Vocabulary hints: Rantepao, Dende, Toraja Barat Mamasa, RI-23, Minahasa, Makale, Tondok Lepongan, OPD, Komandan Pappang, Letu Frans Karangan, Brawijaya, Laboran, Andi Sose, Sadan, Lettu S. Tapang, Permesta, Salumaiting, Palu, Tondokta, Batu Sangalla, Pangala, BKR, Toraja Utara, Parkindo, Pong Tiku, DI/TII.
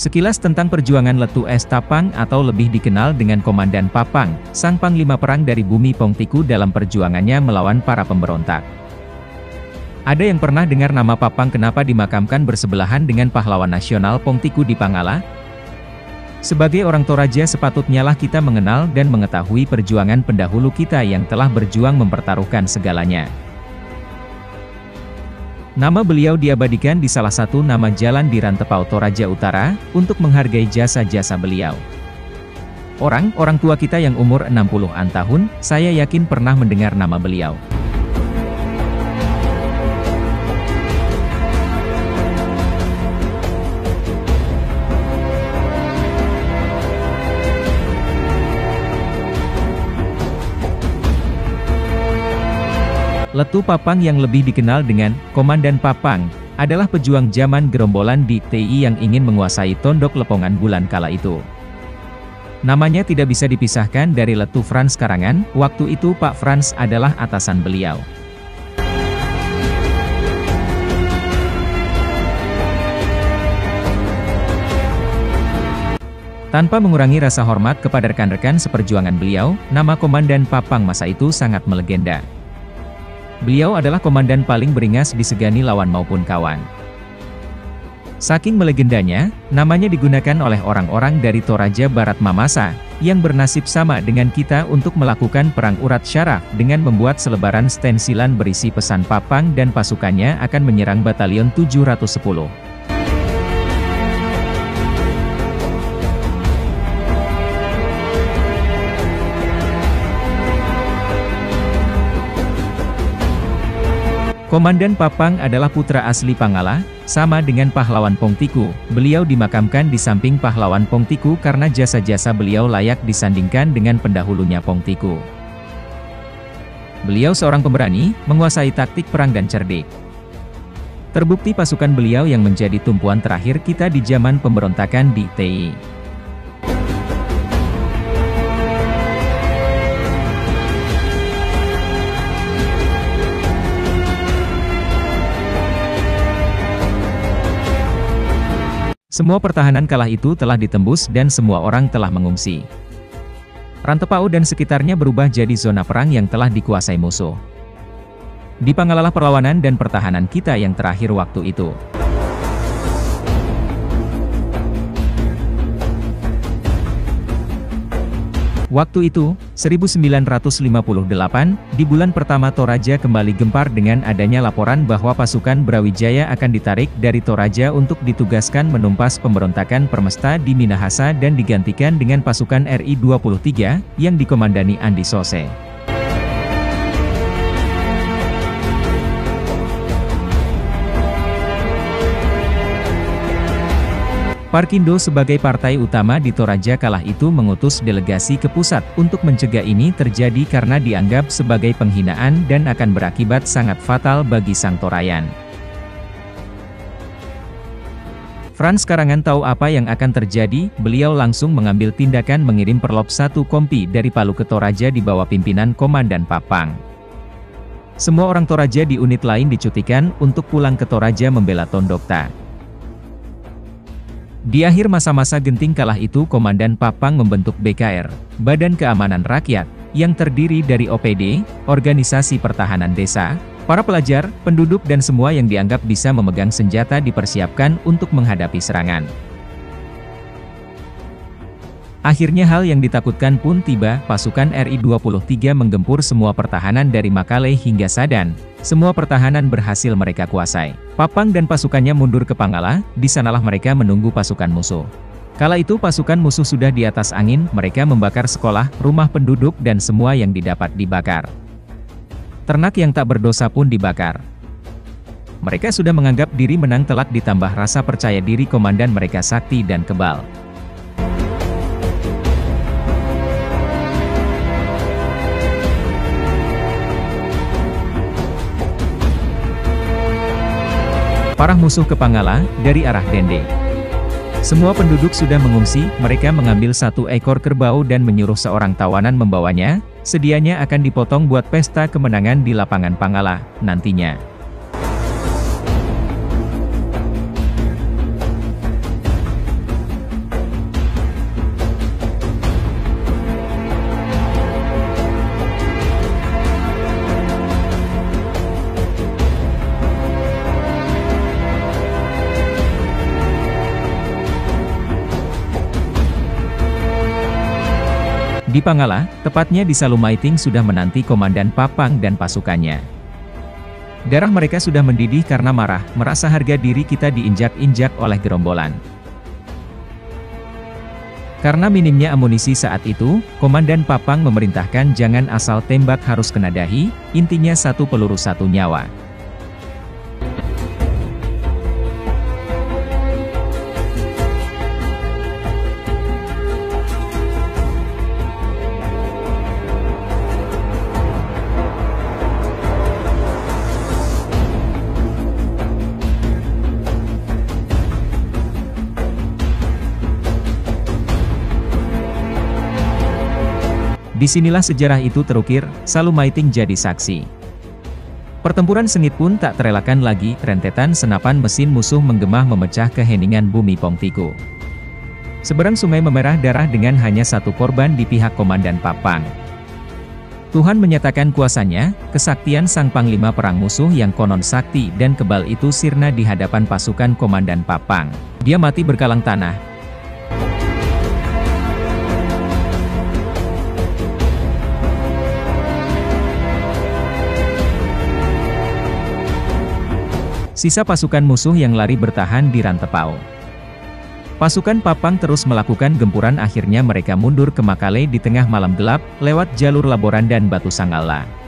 Sekilas tentang perjuangan Lettu S. Tapang atau lebih dikenal dengan Komandan Pappang, sang panglima perang dari bumi Pong Tiku dalam perjuangannya melawan para pemberontak. Ada yang pernah dengar nama Pappang kenapa dimakamkan bersebelahan dengan pahlawan nasional Pong Tiku di Pangala? Sebagai orang Toraja sepatutnya lah kita mengenal dan mengetahui perjuangan pendahulu kita yang telah berjuang mempertaruhkan segalanya. Nama beliau diabadikan di salah satu nama jalan di Rantepao Toraja Utara, untuk menghargai jasa-jasa beliau. Orang tua kita yang umur 60-an tahun, saya yakin pernah mendengar nama beliau. Lettu Pappang yang lebih dikenal dengan Komandan Pappang, adalah pejuang zaman gerombolan DI/TII yang ingin menguasai Tondok Lepongan bulan kala itu. Namanya tidak bisa dipisahkan dari Letu Frans Karangan, waktu itu Pak Frans adalah atasan beliau. Tanpa mengurangi rasa hormat kepada rekan-rekan seperjuangan beliau, nama Komandan Pappang masa itu sangat melegenda. Beliau adalah komandan paling beringas disegani lawan maupun kawan. Saking melegendanya, namanya digunakan oleh orang-orang dari Toraja Barat Mamasa, yang bernasib sama dengan kita untuk melakukan perang urat syaraf dengan membuat selebaran stensilan berisi pesan Pappang dan pasukannya akan menyerang batalion 710. Komandan Pappang adalah putra asli Pangala, sama dengan pahlawan Pong Tiku. Beliau dimakamkan di samping pahlawan Pong Tiku karena jasa-jasa beliau layak disandingkan dengan pendahulunya Pong Tiku. Beliau seorang pemberani, menguasai taktik perang dan cerdik. Terbukti pasukan beliau yang menjadi tumpuan terakhir kita di zaman pemberontakan di DI/TII. Semua pertahanan kala itu telah ditembus dan semua orang telah mengungsi. Rantepao dan sekitarnya berubah jadi zona perang yang telah dikuasai musuh. Di Pangalalah perlawanan dan pertahanan kita yang terakhir waktu itu. Waktu itu, 1958, di bulan pertama Toraja kembali gempar dengan adanya laporan bahwa pasukan Brawijaya akan ditarik dari Toraja untuk ditugaskan menumpas pemberontakan Permesta di Minahasa dan digantikan dengan pasukan RI-23, yang dikomandani Andi Sose. Parkindo sebagai partai utama di Toraja kalah itu mengutus delegasi ke pusat untuk mencegah ini terjadi karena dianggap sebagai penghinaan dan akan berakibat sangat fatal bagi sang Torayan. Frans Karangan tahu apa yang akan terjadi, beliau langsung mengambil tindakan mengirim perlop 1 kompi dari Palu ke Toraja di bawah pimpinan Komandan Pappang. Semua orang Toraja di unit lain dicutikan untuk pulang ke Toraja membela Tondokta. Di akhir masa-masa genting kalah itu Komandan Pappang membentuk BKR, Badan Keamanan Rakyat, yang terdiri dari OPD, Organisasi Pertahanan Desa, para pelajar, penduduk dan semua yang dianggap bisa memegang senjata dipersiapkan untuk menghadapi serangan. Akhirnya hal yang ditakutkan pun tiba, pasukan RI-23 menggempur semua pertahanan dari Makale hingga Sadan, semua pertahanan berhasil mereka kuasai. Pappang dan pasukannya mundur ke Pangala, di sanalah mereka menunggu pasukan musuh. Kala itu pasukan musuh sudah di atas angin, mereka membakar sekolah, rumah penduduk dan semua yang didapat dibakar. Ternak yang tak berdosa pun dibakar. Mereka sudah menganggap diri menang telak ditambah rasa percaya diri komandan mereka sakti dan kebal. parah musuh ke Pangala, dari arah Dende. Semua penduduk sudah mengungsi, mereka mengambil satu ekor kerbau dan menyuruh seorang tawanan membawanya, sedianya akan dipotong buat pesta kemenangan di lapangan Pangala, nantinya. Di Pangala, tepatnya di Salumaiting sudah menanti Komandan Pappang dan pasukannya. Darah mereka sudah mendidih karena marah, merasa harga diri kita diinjak-injak oleh gerombolan. Karena minimnya amunisi saat itu, Komandan Pappang memerintahkan jangan asal tembak, harus kena dahi, intinya satu peluru satu nyawa. Disinilah sejarah itu terukir, Salumaiting jadi saksi. Pertempuran sengit pun tak terelakkan lagi, rentetan senapan mesin musuh menggema memecah keheningan bumi Pong Tiku. Seberang sungai memerah darah dengan hanya satu korban di pihak Komandan Pappang. Tuhan menyatakan kuasanya, kesaktian sang panglima perang musuh yang konon sakti dan kebal itu sirna di hadapan pasukan Komandan Pappang. Dia mati berkalang tanah. Sisa pasukan musuh yang lari bertahan di Rantepao. Pasukan Pappang terus melakukan gempuran, akhirnya mereka mundur ke Makale di tengah malam gelap, lewat jalur Laboran dan Batu Sangalla.